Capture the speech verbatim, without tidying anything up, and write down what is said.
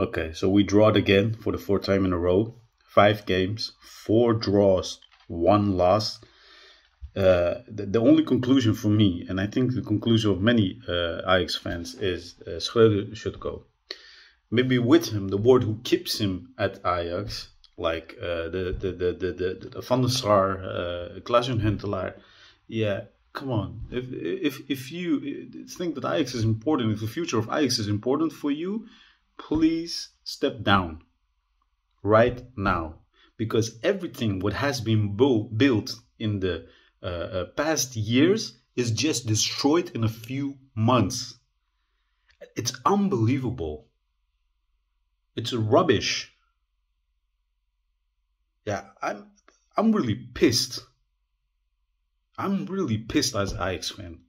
Okay, so we drawed again for the fourth time in a row. Five games, four draws, one loss. Uh, the, the only conclusion for me, and I think the conclusion of many uh, Ajax fans, is uh, Schreuder should go. Maybe with him, the board who keeps him at Ajax, like uh, the, the, the, the, the, the Van der Sar, uh, Klaassen, Huntelaar. Yeah, come on. If, if, if you think that Ajax is important, if the future of Ajax is important for you, please step down right now. Because everything what has been built in the uh, uh, past years is just destroyed in a few months. It's unbelievable. It's rubbish. Yeah, I'm, I'm really pissed. I'm really pissed as an Ajax fan.